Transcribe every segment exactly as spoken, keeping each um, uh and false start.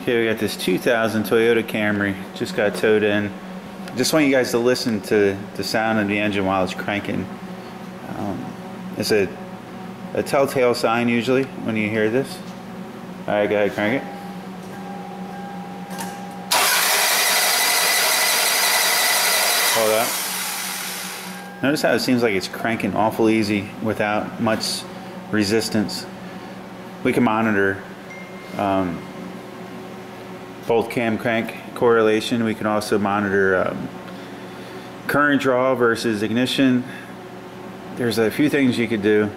Okay, we got this two thousand Toyota Camry, just got towed in. Just want you guys to listen to the sound of the engine while it's cranking. Um, it's a, a telltale sign usually when you hear this. Alright, go ahead, crank it. Hold up. Notice how it seems like it's cranking awful easy without much resistance. We can monitor um, both cam crank correlation. We can also monitor um, current draw versus ignition. There's a few things you could do.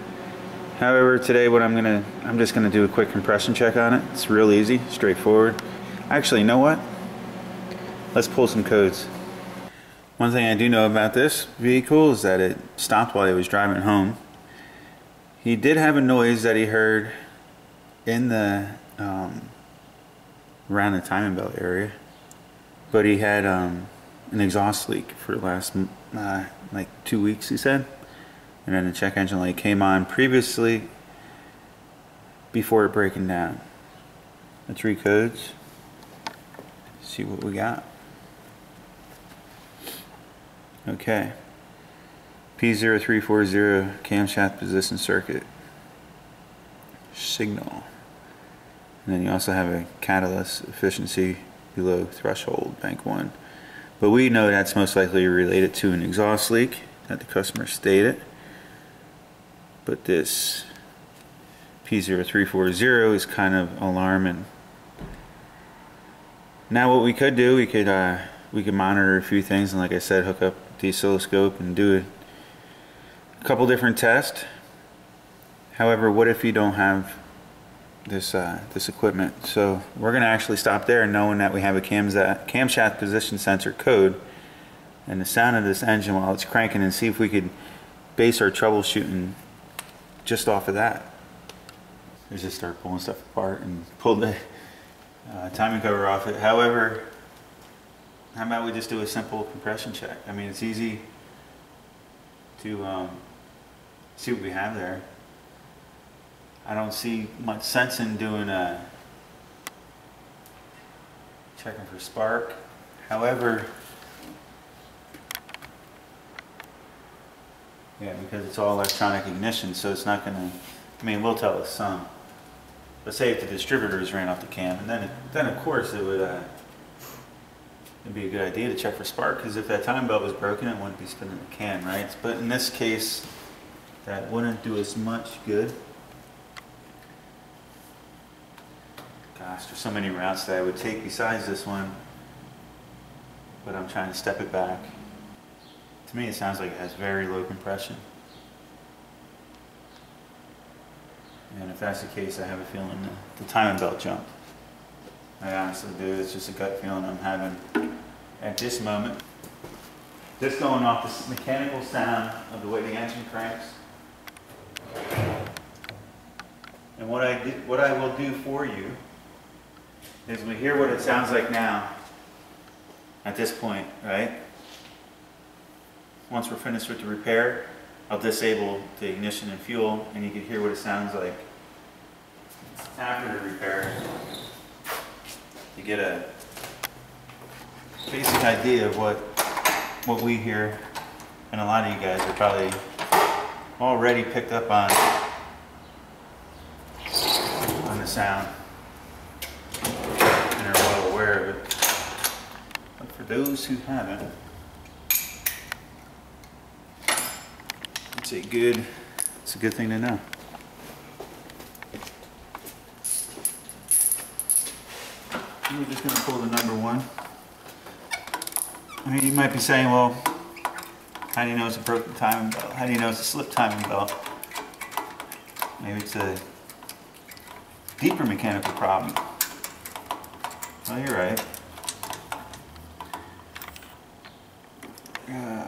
However, today what I'm gonna I'm just gonna do a quick compression check on it. It's real easy, straightforward. Actually, you know what? Let's pull some codes. One thing I do know about this vehicle is that it stopped while he was driving home. He did have a noise that he heard in the um, around the timing belt area, but he had um, an exhaust leak for the last uh, like two weeks, he said, and then the check engine light came on previously before it breaking down. Let's read codes. See what we got. Okay, P zero three four zero camshaft position circuit signal, and then you also have a catalyst efficiency below threshold, bank one, but we know that's most likely related to an exhaust leak that the customer stated. But this P zero three four zero is kind of alarming. Now what we could do, we could uh, we could monitor a few things, and like I said, hook up the oscilloscope and do a couple different tests. However, what if you don't have this uh, this equipment? So we're going to actually stop there, knowing that we have a camshaft position sensor code and the sound of this engine while it's cranking, and see if we could base our troubleshooting just off of that. Let's just start pulling stuff apart and pull the uh, timing cover off it. However, how about we just do a simple compression check? I mean, it's easy to um, see what we have there. I don't see much sense in doing a checking for spark. However, yeah, because it's all electronic ignition, so it's not going to, I mean, we'll tell us some. But say if the distributors ran off the cam, and then, it, then of course it would, uh, it'd be a good idea to check for spark, because if that timing belt was broken, it wouldn't be spinning the cam, right? But in this case, that wouldn't do as much good. Gosh, there's so many routes that I would take besides this one, but I'm trying to step it back. To me, it sounds like it has very low compression. And if that's the case, I have a feeling the, the timing belt jumped. I honestly do. It's just a gut feeling I'm having at this moment. Just going off the mechanical sound of the way the engine cranks. And what I did, what I will do for you is we hear what it sounds like now at this point, right? Once we're finished with the repair, I'll disable the ignition and fuel, and you can hear what it sounds like after the repair. You get a basic idea of what what we hear, and a lot of you guys are probably already picked up on on the sound and are well aware of it. But for those who haven't, it's a good it's a good thing to know. We're just going to pull the number one. I mean, you might be saying, well, how do you know it's a broken timing belt? How do you know it's a slip timing belt? Maybe it's a deeper mechanical problem. Well, you're right. Uh,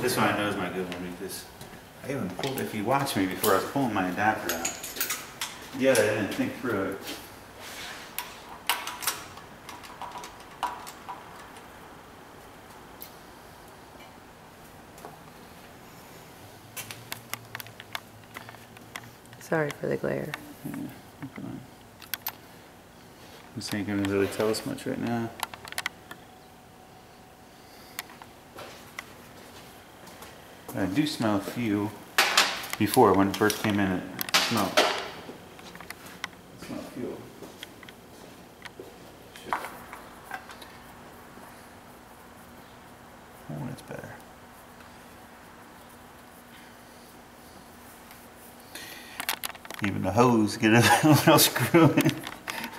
This one I know is my good one, because I even pulled, if you watched me before, I was pulling my adapter out. Yeah, I didn't think through it. Sorry for the glare. Yeah, no problem. This ain't going to really tell us much right now. But I do smell a few. Before, when it first came in, it smelled. It smelled fuel. Shit. Oh, it's better. Even the hose get a little screw in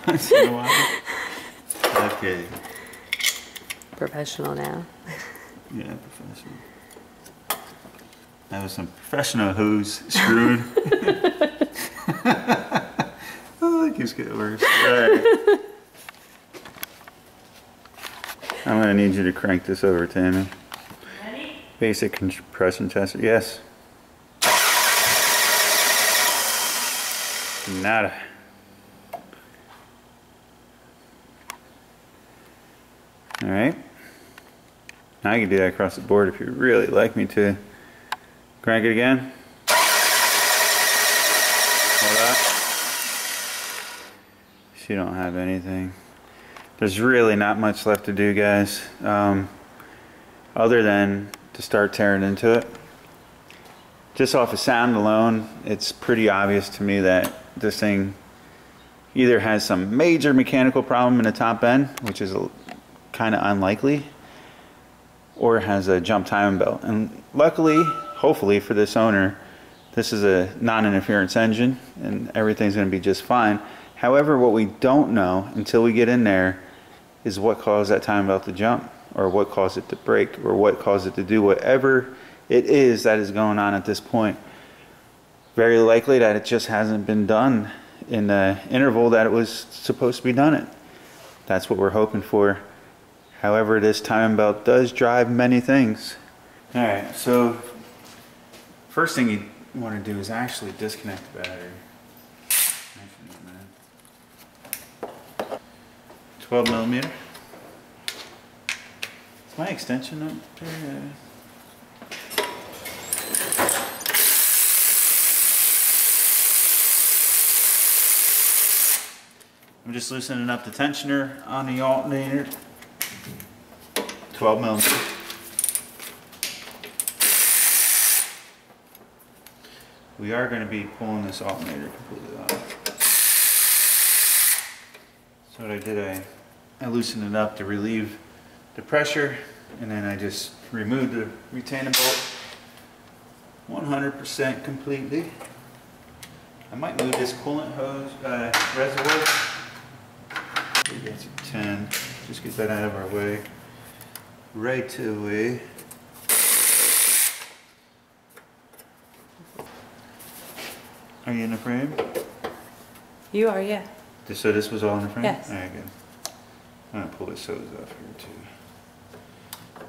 once in a while. Okay. Professional now. Yeah, professional. That was some professional hose screwed. Oh, it keeps getting worse. All right. I'm going to need you to crank this over, Tammy. Ready? Basic compression tester. Yes. Nada. All right. Now I can do that across the board if you really like me to. Crank it again. Hold up. She don't have anything. There's really not much left to do, guys, um, other than to start tearing into it. Just off of sound alone, it's pretty obvious to me that this thing either has some major mechanical problem in the top end, which is kind of unlikely, or has a jump timing belt. And luckily, hopefully for this owner, this is a non-interference engine and everything's going to be just fine. However, what we don't know until we get in there is what caused that timing belt to jump, or what caused it to break, or what caused it to do whatever it is that is going on at this point. Very likely that it just hasn't been done in the interval that it was supposed to be done in. That's what we're hoping for. However, this timing belt does drive many things. All right, so first thing you want to do is actually disconnect the battery. twelve millimeter. Is my extension up there? I'm just loosening up the tensioner on the alternator. twelve millimeter. We are going to be pulling this alternator completely off. So what I did, I, I loosened it up to relieve the pressure, and then I just removed the retaining bolt one hundred percent completely. I might move this coolant hose uh, reservoir. That's a ten. Just get that out of our way. Right away. Are you in the frame? You are, yeah. So this was all in the frame? Yes. All right, good. I'm going to pull this hose off here, too.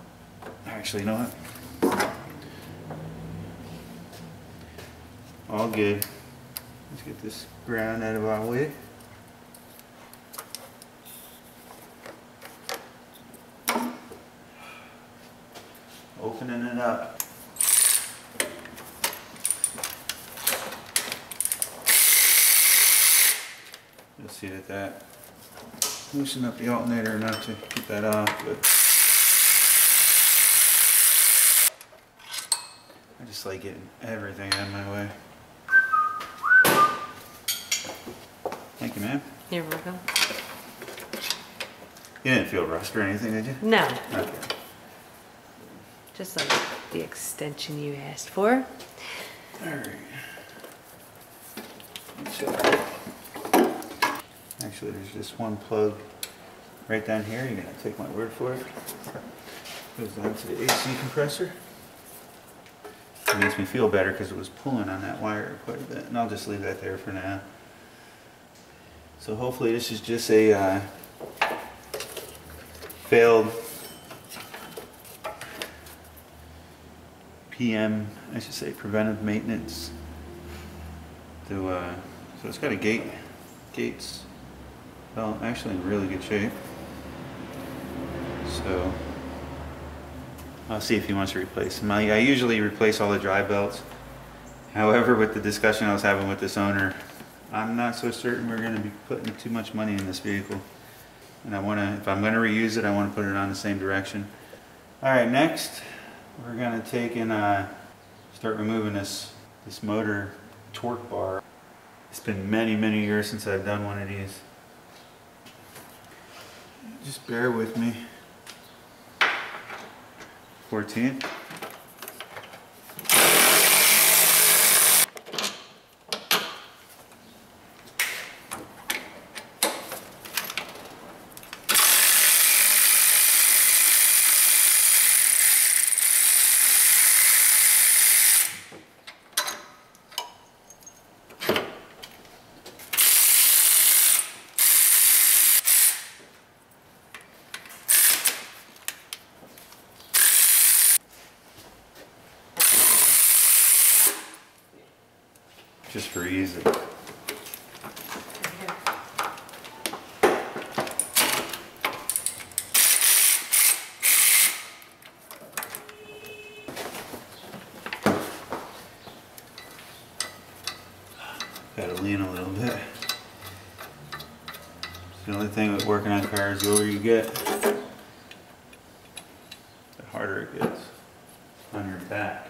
Actually, you know what? All good. Let's get this ground out of our way. Opening it up. You'll see that that loosened up the alternator enough to get that off, but I just like getting everything out of my way. Thank you, ma'am. You're welcome. You didn't feel rust or anything, did you? No. Okay. Just like the extension you asked for. All right. Let's go. Actually, there's just one plug right down here. You're going to take my word for it. Goes down to the A C compressor. It makes me feel better because it was pulling on that wire quite a bit. And I'll just leave that there for now. So hopefully this is just a uh, failed P M, I should say, preventive maintenance. To, uh, so it's got a gate, Gates. Well, actually in really good shape, so I'll see if he wants to replace them. I, I usually replace all the dry belts, However, with the discussion I was having with this owner, I'm not so certain we're going to be putting too much money in this vehicle. And I want to, if I'm going to reuse it, I want to put it on the same direction. All right, next we're going to take and uh, start removing this, this motor torque bar. It's been many, many years since I've done one of these. Just bear with me. fourteen. Just for ease. Gotta lean a little bit. The only thing with working on cars, the older you get, the harder it gets on your back.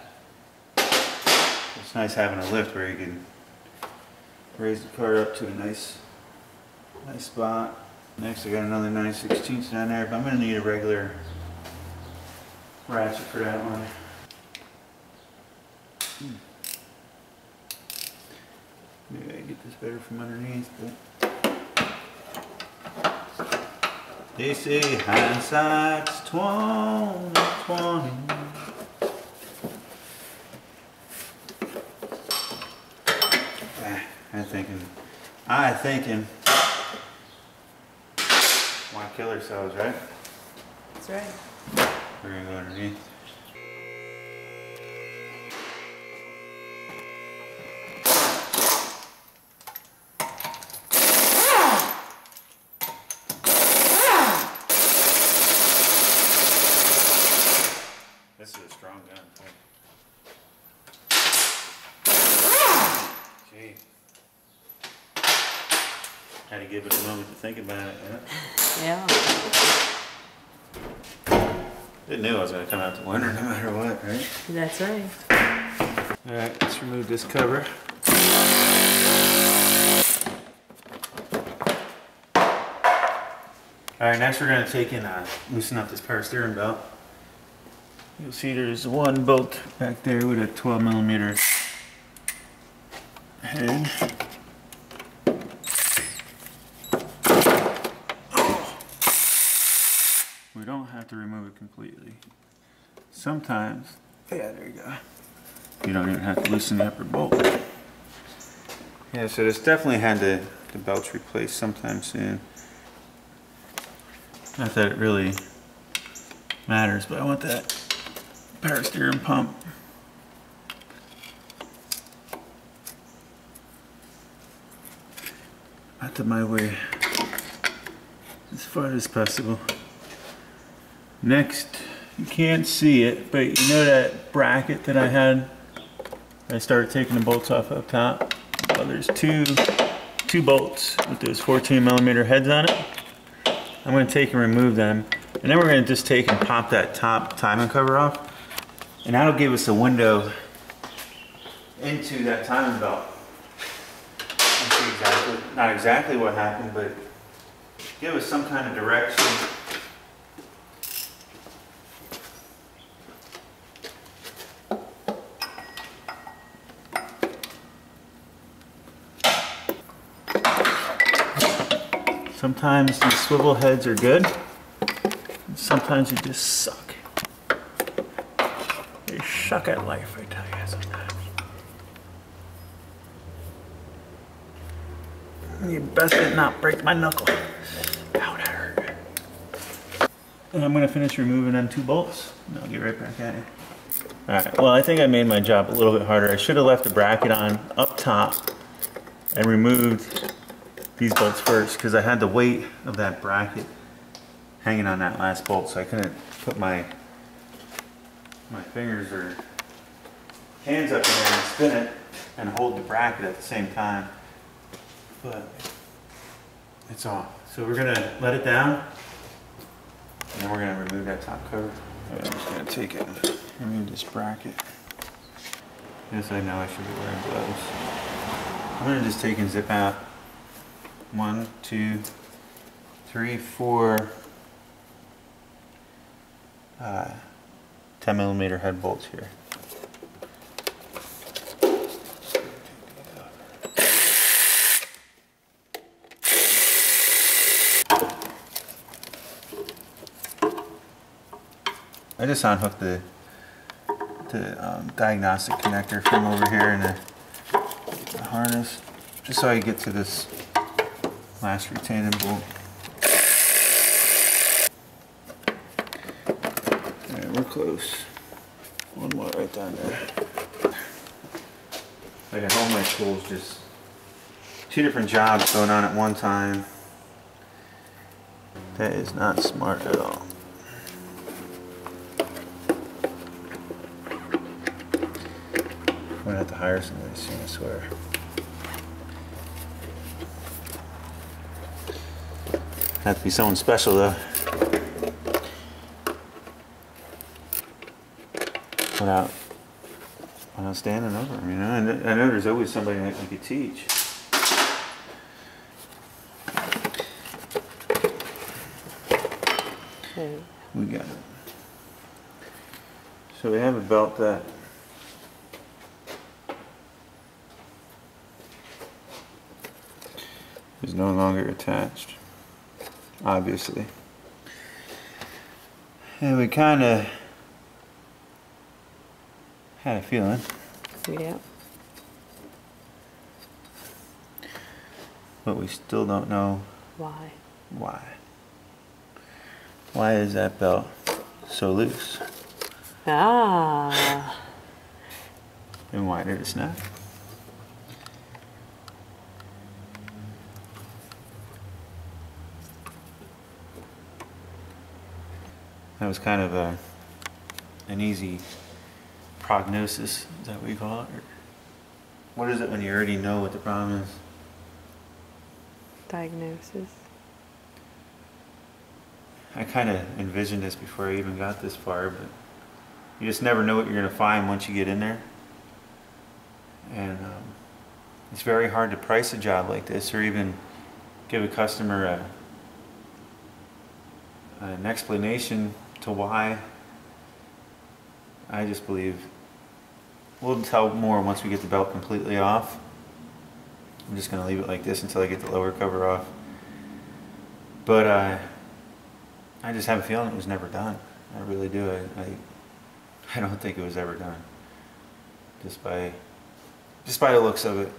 It's nice having a lift where you can raise the car up to a nice, nice spot. Next, I got another nine sixteenths down there, but I'm going to need a regular ratchet for that one. Hmm. Maybe I can get this better from underneath, but they say hindsight's twenty twenty. I'm thinking, I thinking, want to kill ourselves, right? That's right. We're going to go underneath. This is a strong gun. Gee. Had to give it a moment to think about it, you know? Yeah. It knew I was going to come out to winter no matter what, right? That's right. All right, let's remove this cover. All right, next we're going to take and uh, loosen up this power steering belt. You'll see there's one bolt back there with a twelve millimeter head. We don't have to remove it completely. Sometimes, yeah, there you go. You don't even have to loosen the upper bolt. Yeah, so this definitely had the, the belts replaced sometime soon. Not that it really matters, but I want that power steering pump. Out of my way as far as possible. Next, you can't see it, but you know that bracket that I had? I started taking the bolts off up top. Well, there's two, two bolts with those fourteen millimeter heads on it. I'm going to take and remove them. And then we're going to just take and pop that top timing cover off. And that'll give us a window into that timing belt. Exactly, not exactly what happened, but give us some kind of direction. Sometimes these swivel heads are good, and sometimes you just suck. You suck at life, I tell you, sometimes. You best not break my knuckle. Ow, that hurt. And I'm going to finish removing them two bolts, and I'll get right back at you. Alright, well, I think I made my job a little bit harder. I should have left the bracket on up top and removed these bolts first, because I had the weight of that bracket hanging on that last bolt, so I couldn't put my my fingers or hands up in there and spin it. and hold the bracket at the same time, but it's off. So we're gonna let it down, and then we're gonna remove that top cover. I'm just gonna take it and remove this bracket. Yes, I know I should be wearing gloves. I'm gonna just take and zip out one, two, three, four, uh, ten millimeter head bolts here. I just unhooked the, the um, diagnostic connector from over here in the, the harness, just so I get to this last retaining bolt. Alright, we're close. One more right down there. Like I hold my tools, just two different jobs going on at one time. That is not smart at all. I'm gonna have to hire somebody soon, I swear. Have to be someone special though. Without, without standing over them, you know. And I know there's always somebody I could teach. Okay. We got it. So we have a belt that. Is no longer attached, obviously. And we kind of had a feeling. Yeah. But we still don't know why. Why? Why is that belt so loose? Ah. And why did it snap? That was kind of a, an easy prognosis, is that what you call it? Or what is it when you already know what the problem is? Diagnosis. I kind of envisioned this before I even got this far, but you just never know what you're going to find once you get in there. And um, it's very hard to price a job like this or even give a customer a, an explanation to why. I just believe we'll tell more once we get the belt completely off. I'm just going to leave it like this until I get the lower cover off. But uh, I just have a feeling it was never done. I really do. I, I, I don't think it was ever done. Just by, just by the looks of it.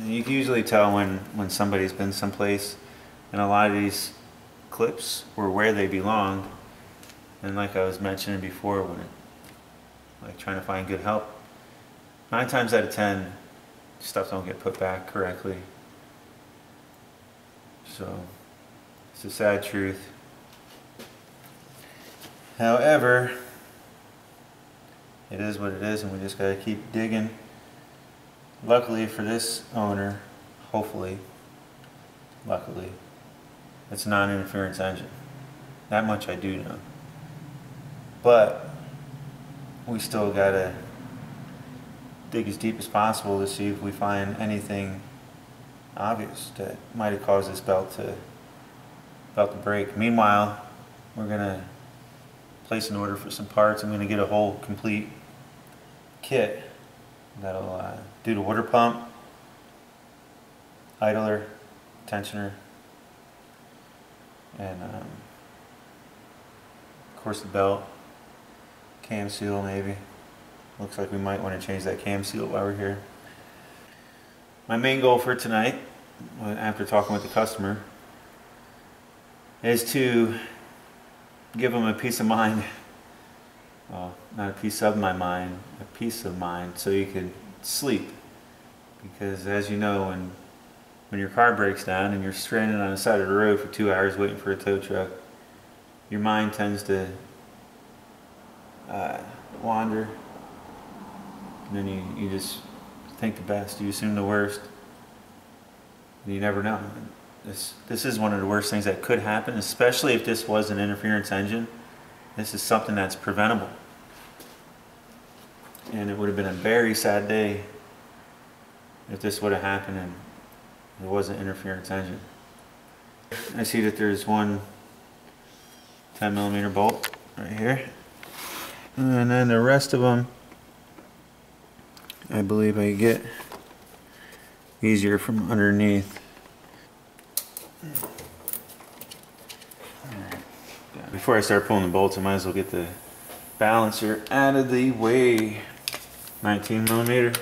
And you can usually tell when, when somebody's been someplace, and a lot of these clips were where they belonged, and like I was mentioning before, when it, like trying to find good help, nine times out of ten, stuff don't get put back correctly. So it's a sad truth. However, it is what it is, and we just gotta keep digging. Luckily for this owner, hopefully, luckily, it's a non-interference engine. That much I do know. But we still gotta dig as deep as possible to see if we find anything obvious that might have caused this belt to belt to break. Meanwhile, we're gonna place an order for some parts. I'm gonna get a whole complete kit that'll uh, do the water pump, idler, tensioner, and um, of course the belt, cam seal maybe. Looks like we might want to change that cam seal while we're here. My main goal for tonight, after talking with the customer, is to give them a peace of mind. Well, not a piece of my mind, a peace of mind, so you can sleep. Because as you know, when When your car breaks down and you're stranded on the side of the road for two hours waiting for a tow truck, your mind tends to uh, wander, and then you, you just think the best, you assume the worst. You never know. This, this is one of the worst things that could happen, especially if this was an interference engine. This is something that's preventable. And it would have been a very sad day if this would have happened and it was an interference engine. I see that there's one ten millimeter bolt right here. And then the rest of them, I believe I get easier from underneath. Before I start pulling the bolts, I might as well get the balancer out of the way. nineteen millimeter.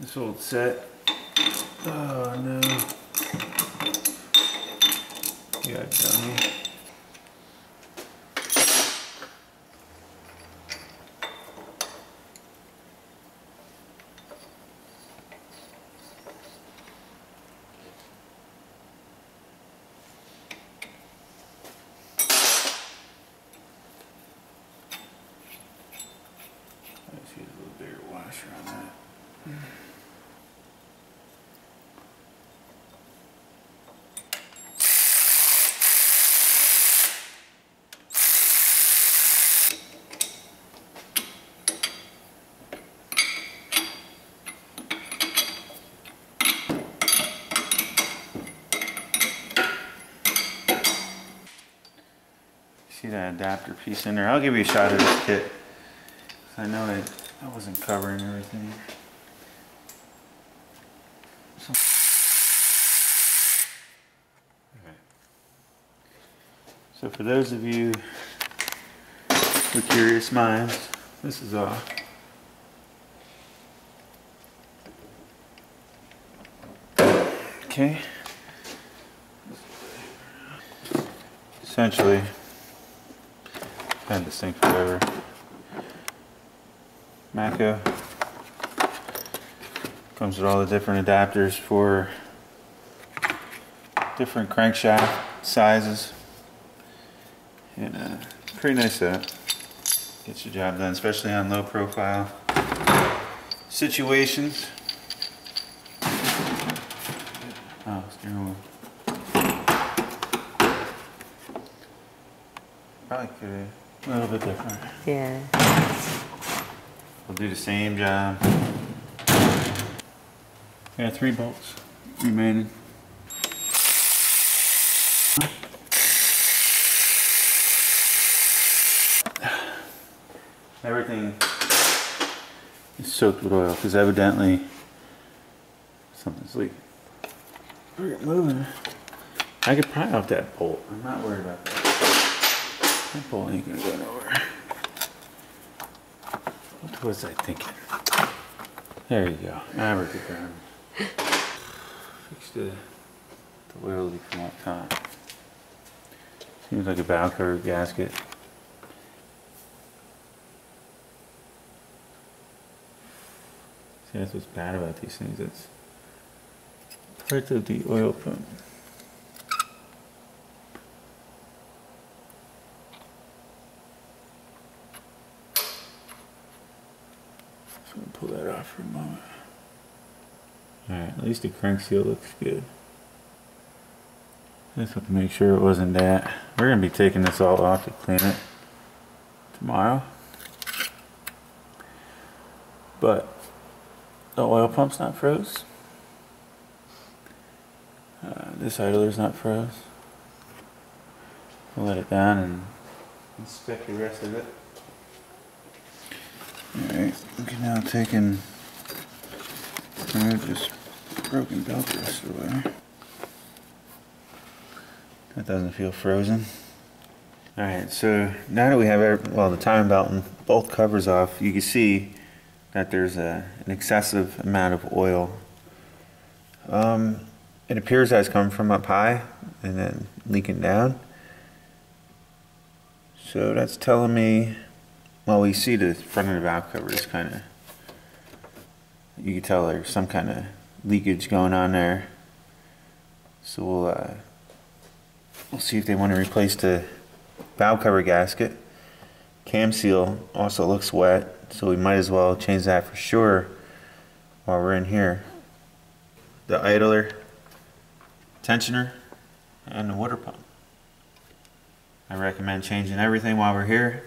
This old set. Oh no. You got a dummy. Let's use a little bigger washer on that. See that adapter piece in there? I'll give you a shot of this kit. I know I, I wasn't covering everything. So for those of you with curious minds, this is all. Okay. Essentially, I've had this thing forever. Maco comes with all the different adapters for different crankshaft sizes. And uh, pretty nice setup. Gets your job done, especially on low profile situations. Oh, steering wheel. Probably could have been a little bit different. Yeah. We'll do the same job. Yeah, three bolts remaining. Everything is soaked with oil because evidently something's leaking. We're moving. I could pry off that bolt. I'm not worried about that. That bolt ain't gonna go nowhere. What was I thinking? There you go. Now we're good. Fix the, the oil leak from up top. Seems like a valve cover gasket. See, that's what's bad about these things, it's part of the oil pump. So I'm going to pull that off for a moment. Alright, at least the crank seal looks good. I just have to make sure it wasn't that. We're going to be taking this all off to clean it tomorrow. But the oil pump's not froze. Uh, this idler's not froze. We'll let it down and inspect the rest of it. Alright, we can now take and remove this broken belt the rest of the way. That doesn't feel frozen. Alright, so now that we have every, well, the timing belt and both covers off, you can see that there's a, an excessive amount of oil. Um, it appears that it's coming from up high and then leaking down. So that's telling me, well, we see the front of the valve cover is kind of, you can tell there's some kind of leakage going on there. So we'll, uh, we'll see if they want to replace the valve cover gasket. Cam seal also looks wet, so we might as well change that for sure while we're in here. The idler, tensioner, and the water pump. I recommend changing everything while we're here,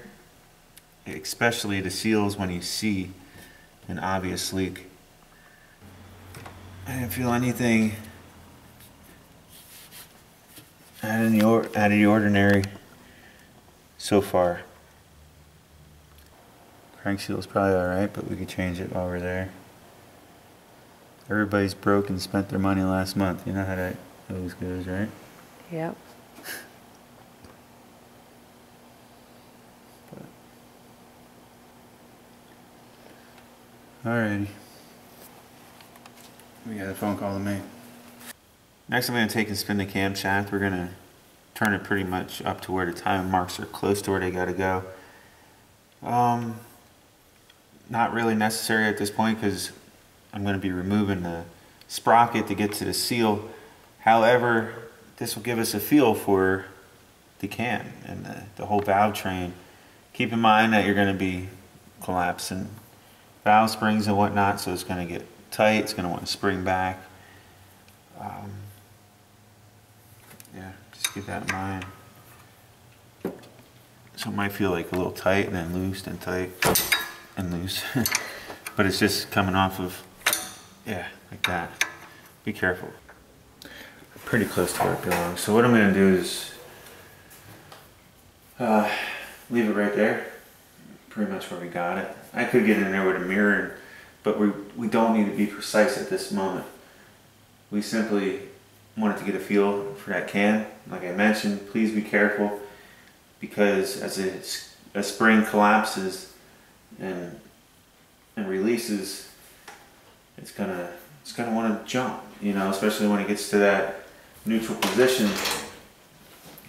especially the seals when you see an obvious leak. I didn't feel anything out of the, or out of the ordinary so far. Crank seal is probably alright, but we could change it while we're there. Everybody's broke and spent their money last month. You know how that always goes, right? Yep. Alrighty. We got a phone call to make. Next I'm going to take and spin the camshaft. We're going to turn it pretty much up to where the timing marks are close to where they got to go. Um, not really necessary at this point because I'm going to be removing the sprocket to get to the seal. However, this will give us a feel for the cam and the, the whole valve train. Keep in mind that you're going to be collapsing valve springs and whatnot, so it's going to get tight, it's going to want to spring back. Um, yeah, just keep that in mind. So it might feel like a little tight and then loose, then tight and loose. But it's just coming off of, yeah, like that. Be careful. Pretty close to where it belongs. So what I'm going to do is uh, leave it right there, pretty much where we got it. I could get in there with a mirror, but we, we don't need to be precise at this moment. We simply wanted to get a feel for that cam. Like I mentioned, please be careful, because as a, a spring collapses and and releases, it's gonna it's gonna want to jump, you know, especially when it gets to that neutral position. It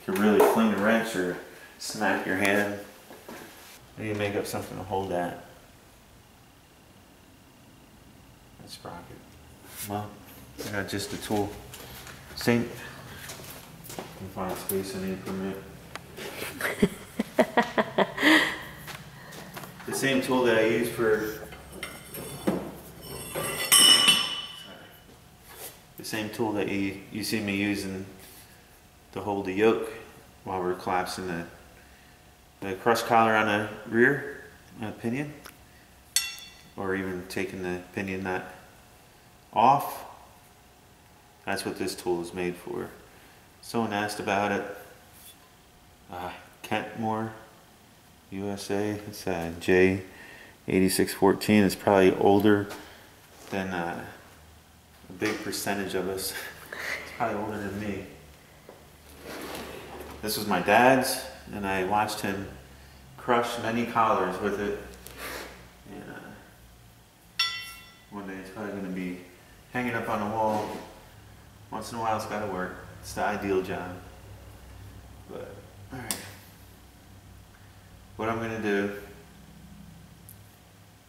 can really fling a wrench or smack your hand. Maybe you make up something to hold that. That sprocket. Well, I got just a tool. Sink. I can find space I need from it. The same tool that I use for the same tool that you, you see me using to hold the yoke while we're collapsing the, the cross collar on the rear uh, pinion, or even taking the pinion nut off. That's what this tool is made for. Someone asked about it. Uh, Kentmore, U S A. It's a J eighty-six fourteen. It's probably older than uh, a big percentage of us. It's probably older than me. This was my dad's, and I watched him crush many collars with it. And uh, one day it's probably going to be hanging up on a wall. Once in a while, it's got to work. It's the ideal job. But alright, what I'm going to do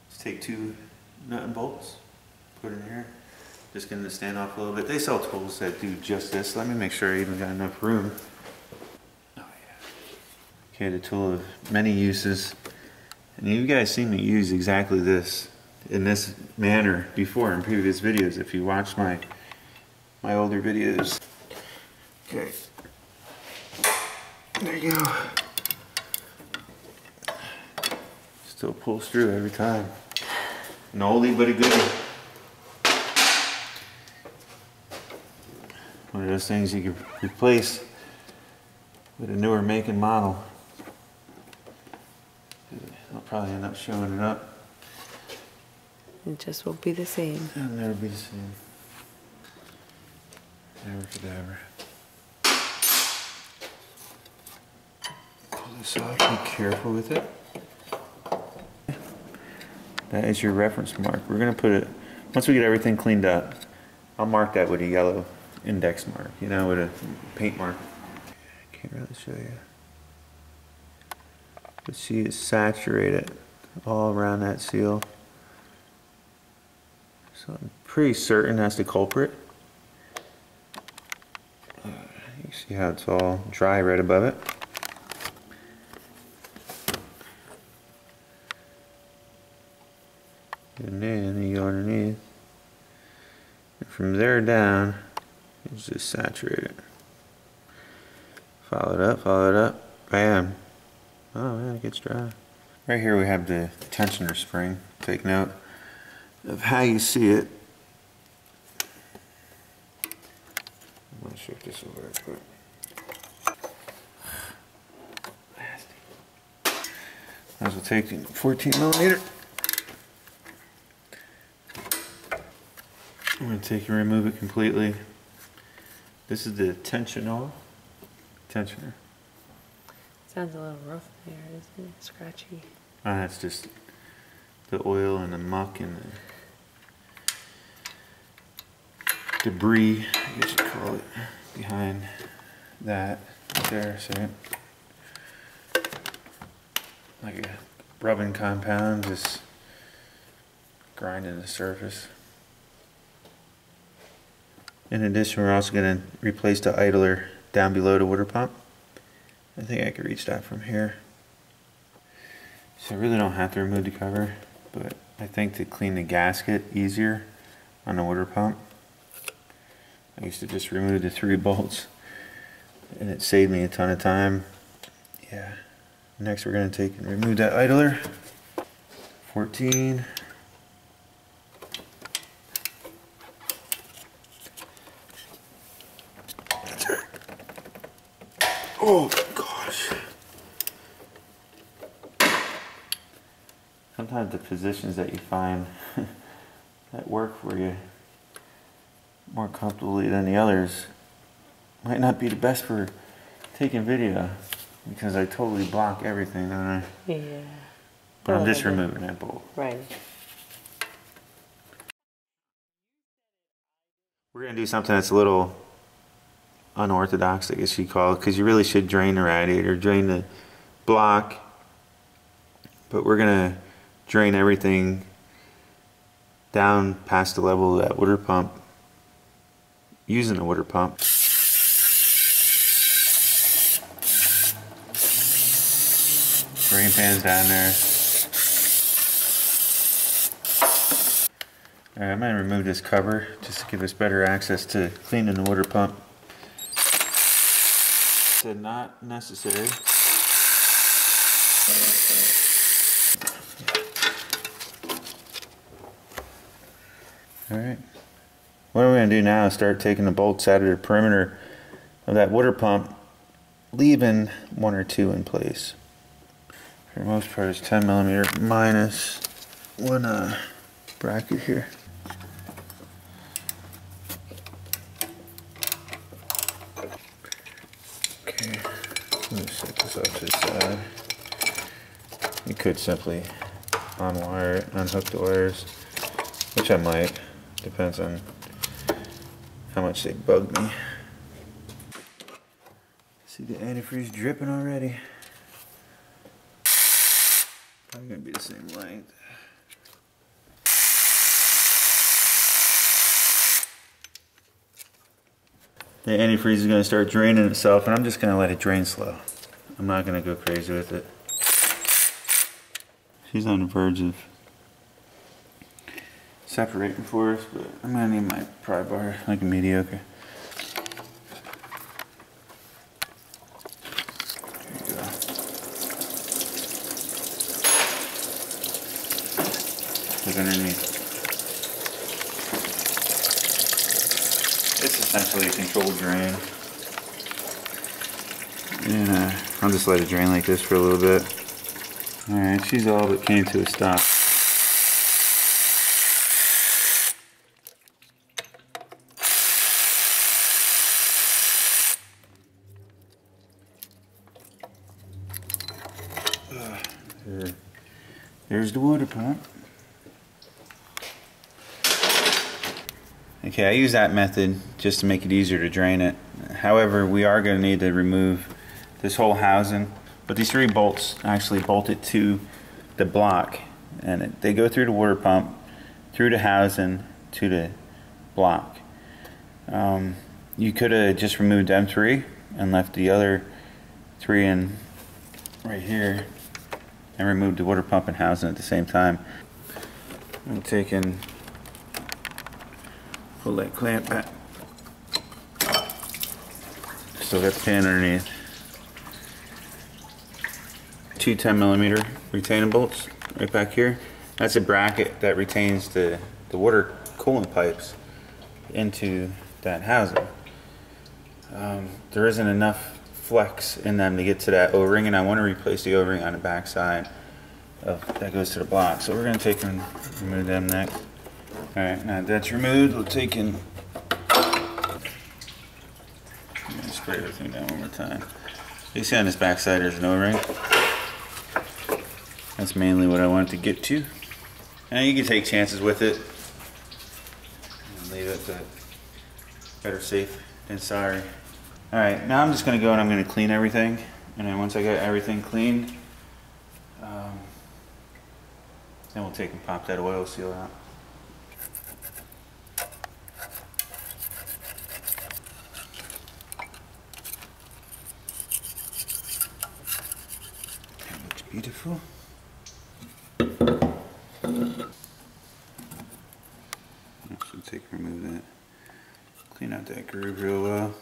is take two nut and bolts, put it in here, just getting the stand off a little bit. They sell tools that do just this. Let me make sure I even got enough room. Oh yeah. Okay, the tool of many uses. And you guys seen me use exactly this, in this manner before in previous videos, if you watch my, my older videos. Okay. There you go. Still pulls through every time. An oldie but a goodie. One of those things you can replace with a newer make and model. I'll probably end up showing it up. It just won't be the same. It'll never be the same. Never could ever. So be careful with it. That is your reference mark. We're going to put it, once we get everything cleaned up, I'll mark that with a yellow index mark, you know, with a paint mark. I can't really show you. But see, it's saturated all around that seal. So I'm pretty certain that's the culprit. Uh, you can see how it's all dry right above it. And then you go underneath. And from there down, it's just saturated. Follow it up, follow it up, bam. Oh man, it gets dry. Right here we have the tensioner spring. Take note of how you see it. I'm not sure if this will work, but nasty. Might as well take the fourteen millimeter. I'm going to take and remove it completely. This is the tensioner. Tensioner. Sounds a little rough there, isn't it? Scratchy. Ah, that's just the oil and the muck and the debris, I guess you'd call it, behind that there. So, like a rubbing compound, just grinding the surface. In addition, we're also going to replace the idler down below the water pump. I think I could reach that from here. So I really don't have to remove the cover, but I think to clean the gasket easier on the water pump. I used to just remove the three bolts and it saved me a ton of time. Yeah. Next we're going to take and remove that idler. fourteen. Oh gosh. Sometimes the positions that you find that work for you more comfortably than the others might not be the best for taking video, because I totally block everything, don't I? Yeah. But oh, I'm just removing that bolt. Right. We're going to do something that's a little unorthodox, I guess you'd call it, because you really should drain the radiator, drain the block, but we're gonna drain everything down past the level of that water pump using the water pump. Drain pan's down there. All right, I'm gonna remove this cover just to give us better access to cleaning the water pump. Said not necessary. Alright. What we're going to do now is start taking the bolts out of the perimeter of that water pump, leaving one or two in place. For the most part, it's ten millimeter minus one uh, bracket here. You could simply unwire it, unhook the wires, which I might. Depends on how much they bug me. See the antifreeze dripping already. Probably gonna be the same length. The antifreeze is gonna start draining itself, and I'm just gonna let it drain slow. I'm not gonna go crazy with it. She's on the verge of separating for us, but I'm gonna need my pry bar, like a mediocre. There you go. Look underneath. It's essentially a controlled drain. And uh, I'll just let it drain like this for a little bit. Alright, she's all but came to a stop. There. There's the water pump. Okay, I use that method just to make it easier to drain it. However, we are going to need to remove this whole housing, but these three bolts actually bolt it to the block, and it, they go through the water pump, through the housing, to the block. Um, you could have just removed them three and left the other three in right here and removed the water pump and housing at the same time. I'm taking, pull that clamp back. Still got the pan underneath. Two ten millimeter retaining bolts right back here. That's a bracket that retains the, the water coolant pipes into that housing. Um, there isn't enough flex in them to get to that O-ring, and I want to replace the O-ring on the back side of, that goes to the block. So we're going to take and remove them next. Alright, now that's removed, we'll take and spray everything down one more time. You see on this back side there's an O-ring. That's mainly what I wanted to get to. Now you can take chances with it and leave it, to better safe than sorry. Alright, now I'm just going to go and I'm going to clean everything, and then once I get everything cleaned, um, then we'll take and pop that oil seal out. That looks beautiful. I should take and remove that. Clean out that groove real well.